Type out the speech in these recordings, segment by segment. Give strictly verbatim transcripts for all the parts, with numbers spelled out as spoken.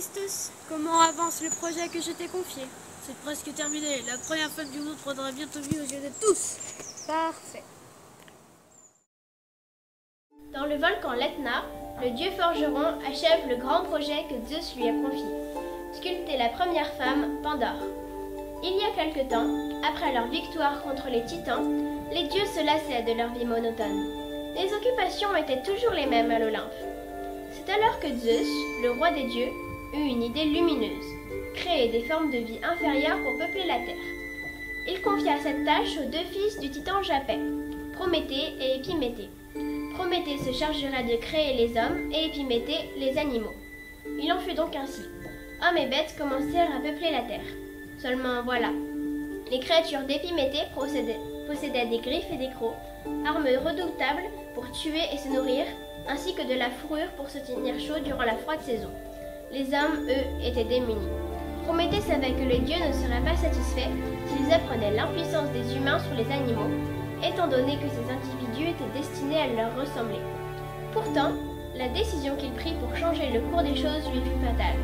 Héphaïstos, comment avance le projet que je t'ai confié? C'est presque terminé. La première femme du monde prendra bientôt vie aux yeux de tous. Parfait. Dans le volcan Letna, le dieu forgeron achève le grand projet que Zeus lui a confié. Sculpter la première femme, Pandore. Il y a quelque temps, après leur victoire contre les titans, les dieux se lassaient de leur vie monotone. Les occupations étaient toujours les mêmes à l'Olympe. C'est alors que Zeus, le roi des dieux, eut une idée lumineuse, créer des formes de vie inférieures pour peupler la terre. Il confia cette tâche aux deux fils du titan Japet, Prométhée et Epiméthée. Prométhée se chargera de créer les hommes et Epiméthée les animaux. Il en fut donc ainsi. Hommes et bêtes commencèrent à peupler la terre. Seulement voilà, les créatures d'Épiméthée possédaient des griffes et des crocs, armes redoutables pour tuer et se nourrir, ainsi que de la fourrure pour se tenir chaud durant la froide saison. Les hommes, eux, étaient démunis. Prométhée savait que les dieux ne seraient pas satisfaits s'ils apprenaient l'impuissance des humains sur les animaux, étant donné que ces individus étaient destinés à leur ressembler. Pourtant, la décision qu'il prit pour changer le cours des choses lui fut fatale.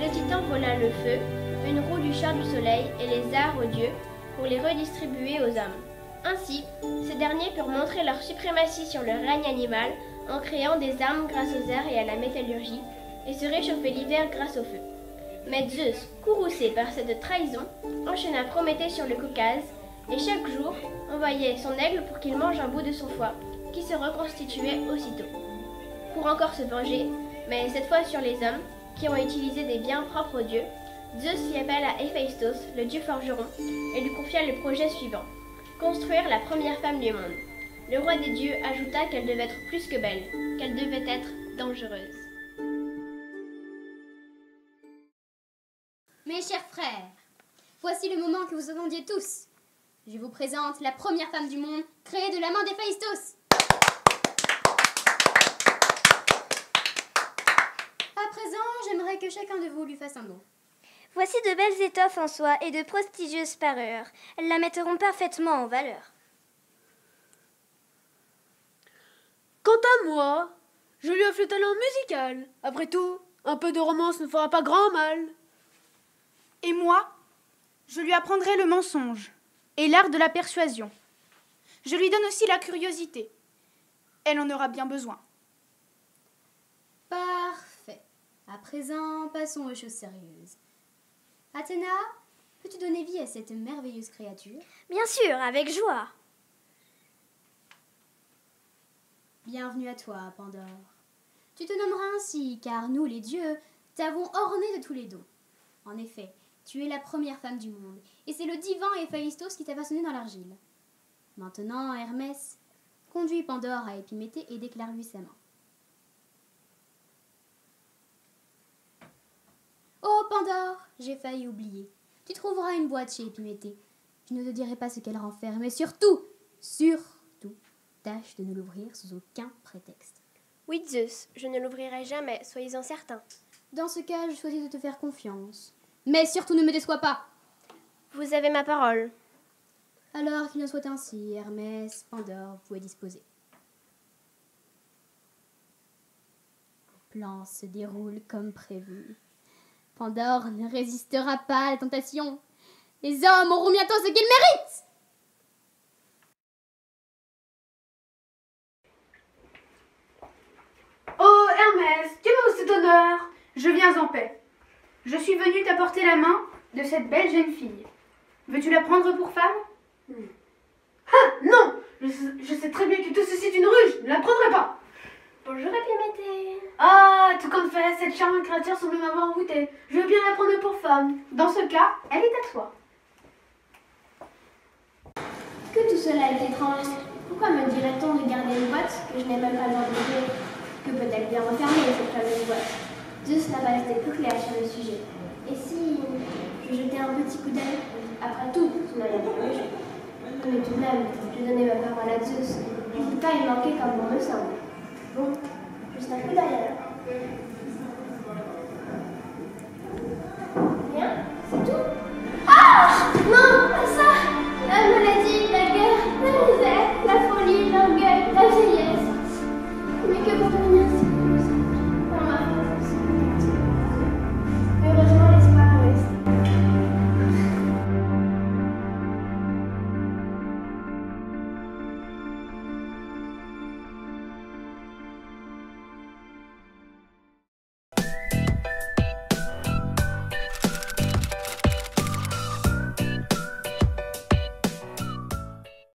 Le titan vola le feu, une roue du char du soleil et les arts aux dieux pour les redistribuer aux hommes. Ainsi, ces derniers purent montrer leur suprématie sur le règne animal en créant des armes grâce aux arts et à la métallurgie et se réchauffer l'hiver grâce au feu. Mais Zeus, courroucé par cette trahison, enchaîna Prométhée sur le Caucase et chaque jour envoyait son aigle pour qu'il mange un bout de son foie qui se reconstituait aussitôt. Pour encore se venger, mais cette fois sur les hommes qui ont utilisé des biens propres aux dieux, Zeus fit appel à Héphaïstos, le dieu forgeron, et lui confia le projet suivant, construire la première femme du monde. Le roi des dieux ajouta qu'elle devait être plus que belle, qu'elle devait être dangereuse. Mes chers frères, voici le moment que vous attendiez tous. Je vous présente la première femme du monde, créée de la main d'Héphaïstos. À présent, j'aimerais que chacun de vous lui fasse un mot. Voici de belles étoffes en soie et de prestigieuses parures. Elles la mettront parfaitement en valeur. Quant à moi, je lui offre le talent musical. Après tout, un peu de romance ne fera pas grand mal. Et moi, je lui apprendrai le mensonge et l'art de la persuasion. Je lui donne aussi la curiosité. Elle en aura bien besoin. Parfait. À présent, passons aux choses sérieuses. Athéna, peux-tu donner vie à cette merveilleuse créature? Bien sûr, avec joie. Bienvenue à toi, Pandore. Tu te nommeras ainsi, car nous, les dieux, t'avons orné de tous les dons. En effet, tu es la première femme du monde, et c'est le divin Héphaïstos qui t'a façonné dans l'argile. Maintenant, Hermès, conduis Pandore à Épiméthée et déclare-lui sa main. Oh, Pandore, j'ai failli oublier. Tu trouveras une boîte chez Epiméthée. Je ne te dirai pas ce qu'elle renferme, mais surtout, surtout, tâche de ne l'ouvrir sous aucun prétexte. Oui, Zeus, je ne l'ouvrirai jamais, soyez-en certains. Dans ce cas, je choisis de te faire confiance. Mais surtout, ne me déçois pas. Vous avez ma parole. Alors qu'il en soit ainsi, Hermès, Pandore, vous pouvez disposer. Le plan se déroule comme prévu. Pandore ne résistera pas à la tentation. Les hommes auront bientôt ce qu'ils méritent. Oh Hermès, tu m'as cet honneur. Je viens en paix. Je suis venue t'apporter la main de cette belle jeune fille. Veux-tu la prendre pour femme? hmm. Ah non, je sais, je sais très bien que tout ceci est une ruse. Je ne la prendrai pas. Bonjour Epiméthée. Ah, tout comme fait, cette charmante créature semble m'avoir envoûtée. Je veux bien la prendre pour femme. Dans ce cas, elle est à toi. Que tout cela est étrange. Pourquoi me dirait-on de garder une boîte que je n'ai même pas d'enlever? Que peut-elle bien refermer cette fameuse boîte? Zeus n'a pas été plus clair sur le sujet. Et si je jetais un petit coup d'œil? Après tout, tu n'as rien vu. Mais tout de même, je donnais ma parole à Zeus. Je ne peux pas y manquer comme on me semble. Bon, je ne sais plus d'ailleurs.